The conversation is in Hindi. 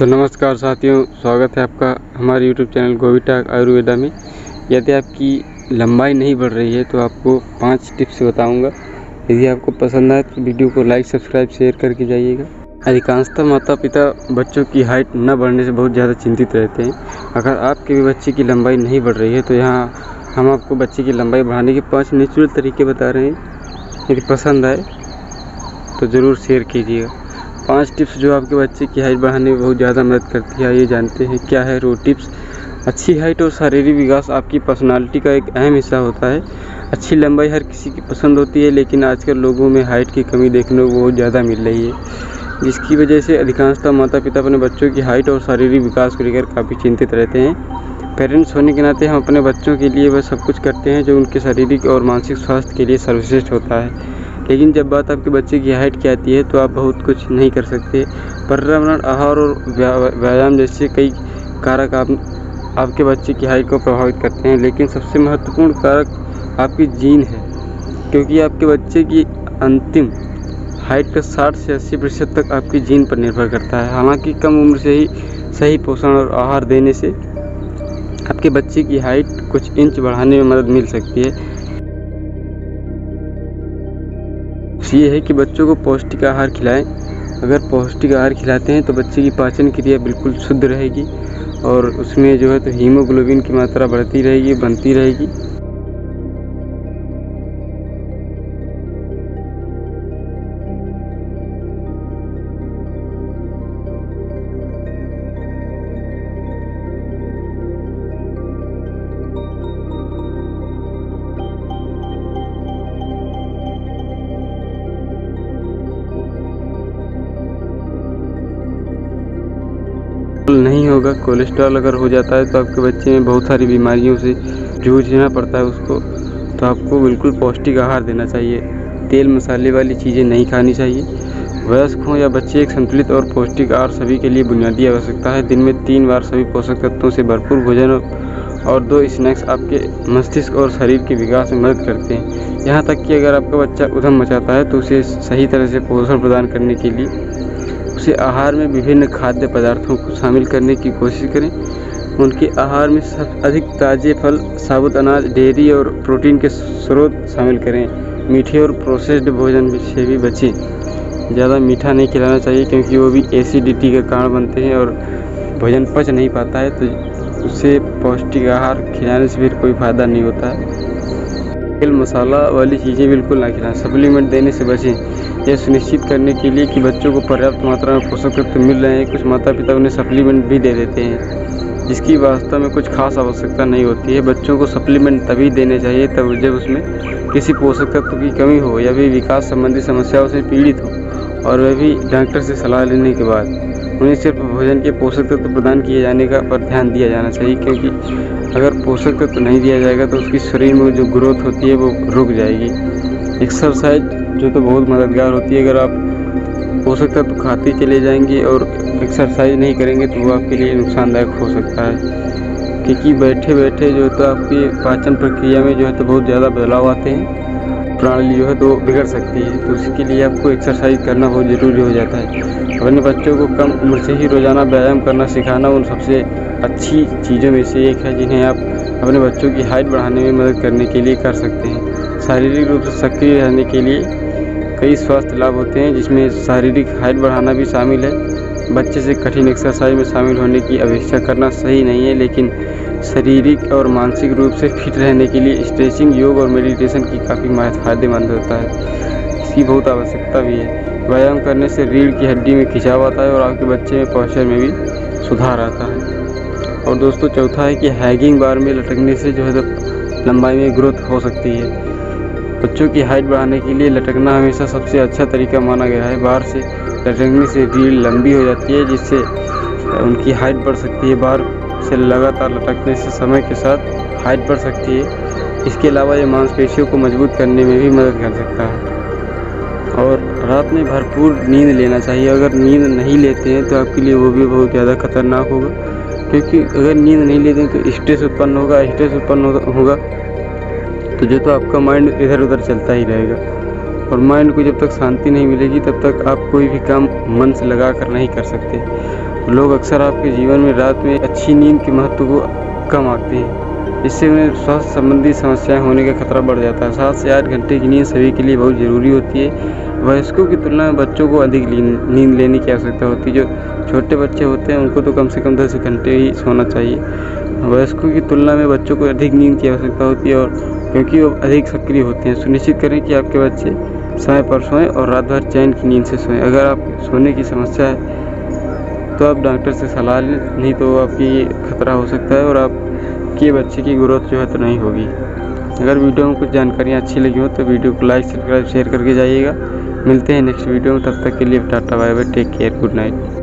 तो नमस्कार साथियों, स्वागत है आपका हमारे YouTube चैनल गोविटा आयुर्वेदा में। यदि आपकी लंबाई नहीं बढ़ रही है तो आपको 5 टिप्स बताऊंगा। यदि आपको पसंद आए तो वीडियो को लाइक, सब्सक्राइब, शेयर करके जाइएगा। अधिकांशतः माता पिता बच्चों की हाइट न बढ़ने से बहुत ज़्यादा चिंतित रहते हैं। अगर आपके भी बच्चे की लंबाई नहीं बढ़ रही है तो यहाँ हम आपको बच्चे की लंबाई बढ़ाने के 5 नेचुरल तरीके बता रहे हैं। यदि पसंद आए तो ज़रूर शेयर कीजिएगा। 5 टिप्स जो आपके बच्चे की हाइट बढ़ाने में बहुत ज़्यादा मदद करती है, ये जानते हैं क्या है वो टिप्स। अच्छी हाइट और शारीरिक विकास आपकी पर्सनालिटी का एक अहम हिस्सा होता है। अच्छी लंबाई हर किसी की पसंद होती है, लेकिन आजकल लोगों में हाइट की कमी देखने को बहुत ज़्यादा मिल रही है, जिसकी वजह से अधिकांशतः माता पिता अपने बच्चों की हाइट और शारीरिक विकास को लेकर काफ़ी चिंतित रहते हैं। पेरेंट्स होने के नाते हम अपने बच्चों के लिए वह सब कुछ करते हैं जो उनके शारीरिक और मानसिक स्वास्थ्य के लिए सर्वश्रेष्ठ होता है, लेकिन जब बात आपके बच्चे की हाइट की आती है तो आप बहुत कुछ नहीं कर सकते। पर्यावरण, आहार और व्यायाम जैसे कई कारक आपके बच्चे की हाइट को प्रभावित करते हैं, लेकिन सबसे महत्वपूर्ण कारक आपकी जीन है, क्योंकि आपके बच्चे की अंतिम हाइट का 60 से 80% तक आपकी जीन पर निर्भर करता है। हालांकि कम उम्र से ही सही पोषण और आहार देने से आपके बच्चे की हाइट कुछ इंच बढ़ाने में मदद मिल सकती है। ये है कि बच्चों को पौष्टिक आहार खिलाएं। अगर पौष्टिक आहार खिलाते हैं तो बच्चे की पाचन क्रिया बिल्कुल शुद्ध रहेगी और उसमें जो है तो हीमोग्लोबिन की मात्रा बढ़ती रहेगी, बनती रहेगी। नहीं होगा कोलेस्ट्रॉल, अगर हो जाता है तो आपके बच्चे में बहुत सारी बीमारियों से जूझना पड़ता है उसको। तो आपको बिल्कुल पौष्टिक आहार देना चाहिए, तेल मसाले वाली चीज़ें नहीं खानी चाहिए। वयस्क हों या बच्चे, एक संतुलित और पौष्टिक आहार सभी के लिए बुनियादी आवश्यकता है। दिन में 3 बार सभी पोषक तत्वों से भरपूर भोजन और 2 स्नैक्स आपके मस्तिष्क और शरीर के विकास में मदद करते हैं। यहाँ तक कि अगर आपका बच्चा उधम मचाता है तो उसे सही तरह से पोषण प्रदान करने के लिए उसे आहार में विभिन्न खाद्य पदार्थों को शामिल करने की कोशिश करें। उनके आहार में सबसे अधिक ताज़े फल, साबुत अनाज, डेयरी और प्रोटीन के स्रोत शामिल करें। मीठे और प्रोसेस्ड भोजन से भी बचें, ज़्यादा मीठा नहीं खिलाना चाहिए क्योंकि वो भी एसिडिटी का कारण बनते हैं और भोजन पच नहीं पाता है, तो उसे पौष्टिक आहार खिलाने से फिर कोई फ़ायदा नहीं होता है। तेल मसाला वाली चीज़ें बिल्कुल ना खिलाएं। सप्लीमेंट देने से बचें। यह सुनिश्चित करने के लिए कि बच्चों को पर्याप्त मात्रा में पोषक तत्व मिल रहे हैं, कुछ माता पिता उन्हें सप्लीमेंट भी दे देते हैं जिसकी वास्तव में कुछ खास आवश्यकता नहीं होती है। बच्चों को सप्लीमेंट तभी देने चाहिए तब जब उसमें किसी पोषक तत्व की कमी हो या भी विकास संबंधी समस्याओं से पीड़ित हो, और वह भी डॉक्टर से सलाह लेने के बाद। उन्हें सिर्फ भोजन के पोषक तत्व प्रदान किए जाने का पर ध्यान दिया जाना चाहिए, क्योंकि अगर पोषक तत्व तो नहीं दिया जाएगा तो उसकी शरीर में जो ग्रोथ होती है वो रुक जाएगी। एक्सरसाइज जो तो बहुत मददगार होती है, अगर आप पोषक तत्व तो खाते चले जाएंगे और एक्सरसाइज नहीं करेंगे तो वो आपके लिए नुकसानदायक हो सकता है, क्योंकि बैठे बैठे जो तो आपकी पाचन प्रक्रिया में जो है तो बहुत ज़्यादा बदलाव आते हैं, प्रणाली जो है तो बिगड़ सकती है। तो उसके लिए आपको एक्सरसाइज करना बहुत ज़रूरी हो जाता है। अपने बच्चों को कम उम्र से ही रोज़ाना व्यायाम करना सिखाना उन सबसे अच्छी चीज़ों में से एक है जिन्हें आप अपने बच्चों की हाइट बढ़ाने में मदद करने के लिए कर सकते हैं। शारीरिक रूप से सक्रिय रहने के लिए कई स्वास्थ्य लाभ होते हैं जिसमें शारीरिक हाइट बढ़ाना भी शामिल है। बच्चे से कठिन एक्सरसाइज में शामिल होने की अपेक्षा करना सही नहीं है, लेकिन शारीरिक और मानसिक रूप से फिट रहने के लिए स्ट्रेचिंग, योग और मेडिटेशन की काफ़ी फायदेमंद होता है। इसकी बहुत आवश्यकता भी है। व्यायाम करने से रीढ़ की हड्डी में खिंचाव आता है और आपके बच्चे में पोस्चर में भी सुधार आता है। और दोस्तों, चौथा है कि हैगिंग बार में लटकने से जो है तो लंबाई में ग्रोथ हो सकती है। बच्चों की हाइट बढ़ाने के लिए लटकना हमेशा सबसे अच्छा तरीका माना गया है। बार से लटकने से रीढ़ लंबी हो जाती है जिससे उनकी हाइट बढ़ सकती है। बार से लगातार लटकने से समय के साथ हाइट बढ़ सकती है। इसके अलावा ये मांसपेशियों को मजबूत करने में भी मदद कर सकता है। और रात में भरपूर नींद लेना चाहिए। अगर नींद नहीं लेते हैं तो आपके लिए वो भी बहुत ज़्यादा खतरनाक होगा, क्योंकि अगर नींद नहीं लेते तो स्ट्रेस उत्पन्न होगा। स्ट्रेस उत्पन्न होगा तो जो तो आपका माइंड इधर उधर चलता ही रहेगा, और माइंड को जब तक शांति नहीं मिलेगी तब तक आप कोई भी काम मन से लगा कर नहीं कर सकते। लोग अक्सर आपके जीवन में रात में अच्छी नींद के महत्व को कम आंकते हैं। इससे उन्हें स्वास्थ्य संबंधी समस्याएं होने का खतरा बढ़ जाता है। 7 से 8 घंटे की नींद सभी के लिए बहुत ज़रूरी होती है। वयस्कों की तुलना में बच्चों को अधिक नींद लेने की आवश्यकता होती है। जो छोटे बच्चे होते हैं उनको तो कम से कम 10 घंटे ही सोना चाहिए। वयस्कों की तुलना में बच्चों को अधिक नींद की आवश्यकता होती है और क्योंकि वो अधिक सक्रिय होते हैं। सुनिश्चित करें कि आपके बच्चे समय पर सोएं और रात भर चैन की नींद से सोएं। अगर आप सोने की समस्या है तो आप डॉक्टर से सलाह लें, नहीं तो आपकी खतरा हो सकता है और आपके बच्चे की ग्रोथ जो है तो नहीं होगी। अगर वीडियो में कुछ जानकारियाँ अच्छी लगी हो तो वीडियो को लाइक, सब्सक्राइब, शेयर करके जाइएगा। मिलते हैं नेक्स्ट वीडियो में, तब तक के लिए tata, bye bye, take care, good night.